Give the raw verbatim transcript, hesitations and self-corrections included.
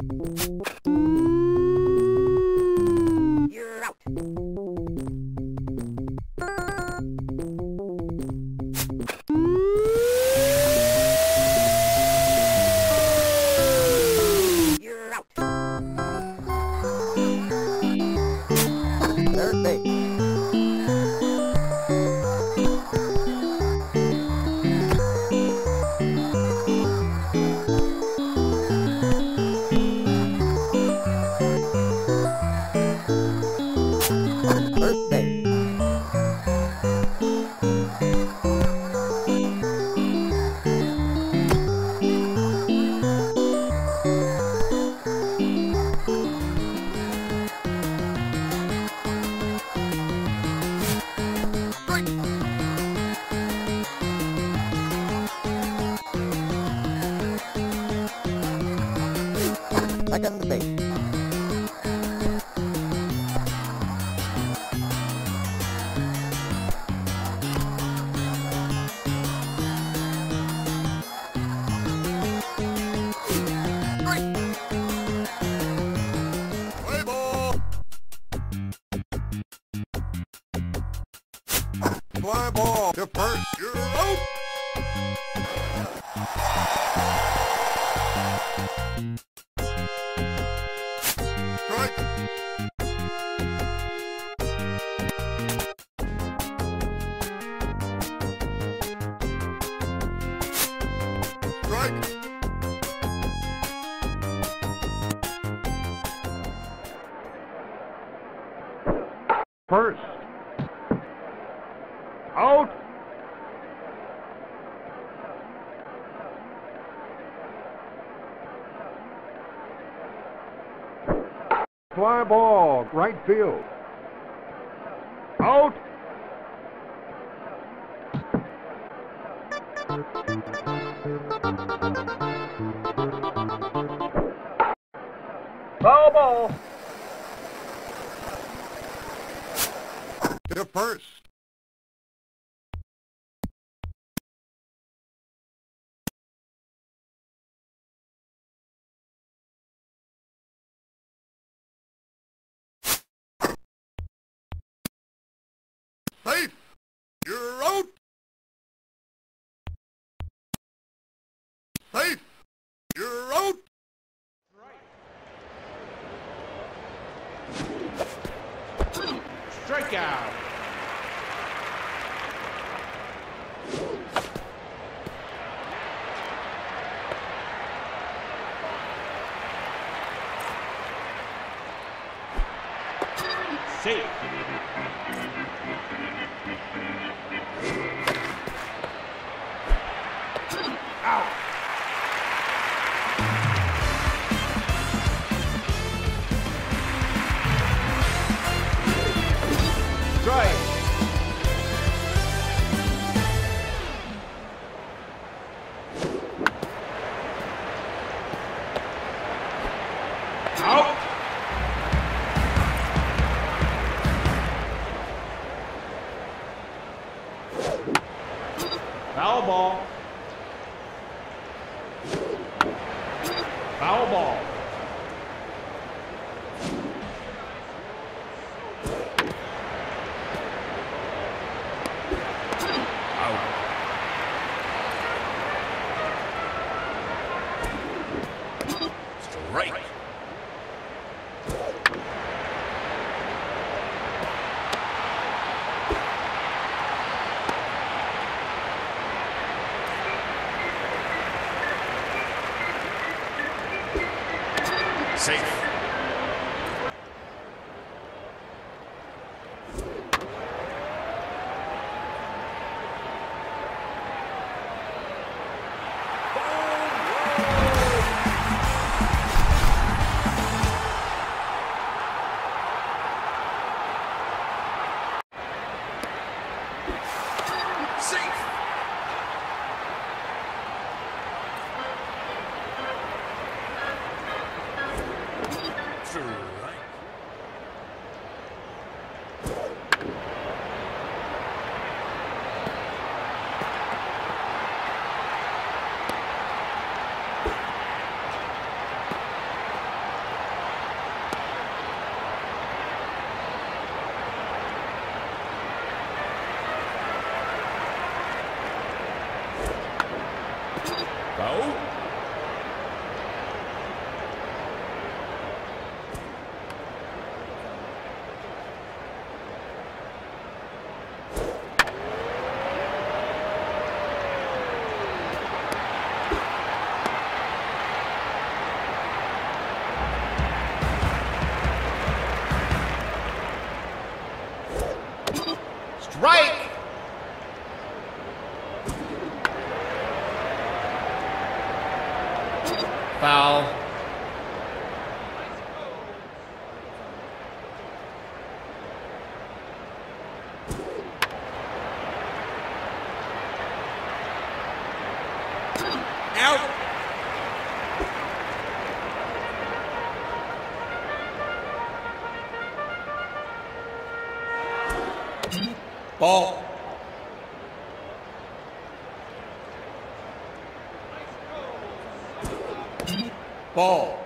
You're out. You're out. Third base. Second base. Play ball. Fly ball to first. You're out. First. Out. Fly ball, right field. Out. Foul ball. The first. Safe. You're out. Safe. You're out. Strike. Strikeout. Safe. Out. Strike. Out. Foul ball. Foul ball. Safe. Safe. right. Foul. Out. Ball. Ball.